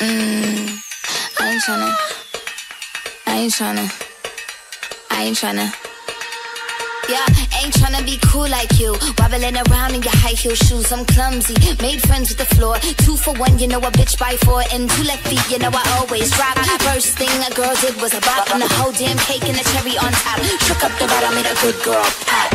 I ain't tryna. Yeah, ain't tryna be cool like you, wobbling around in your high heel shoes. I'm clumsy, made friends with the floor. 2 for 1, you know a bitch by 4. And 2 left feet, you know I always drop. First thing a girl did was a bop on the whole damn cake and the cherry on top. Shook up the bottom, made a good girl pop.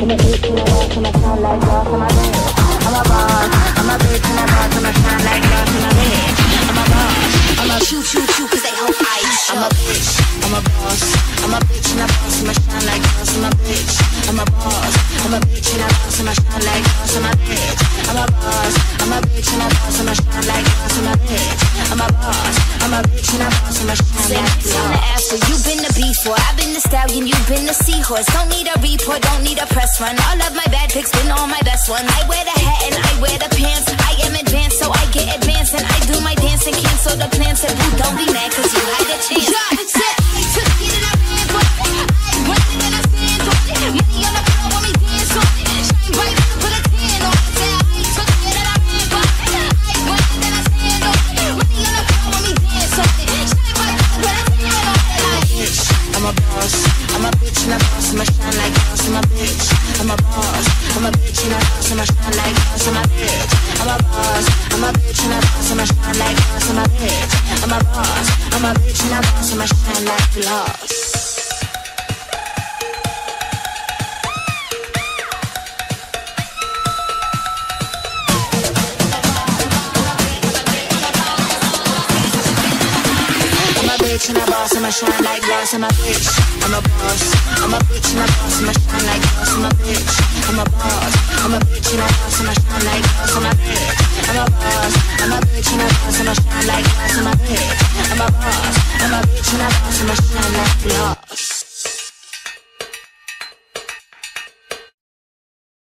Don't need a report, don't need a press run. All of my bad pics been all my best ones. I wear the hat and I wear the pants. I am advanced, so I get advanced. And I do my dance and cancel the plans. And you don't be mad, cause you had a chance. I'm a bitch, I'm a boss, I'm a bitch and a boss, I'm a shine like boss, I'm a bitch, I'm a boss, I'm a bitch and a boss, I'm a shine like boss, I'm a bitch, I'm a boss, I'm a bitch and a boss, I'm a shine like boss, I'm a bitch, I'm a boss, I'm a bitch and a boss, I'm a shine like boss.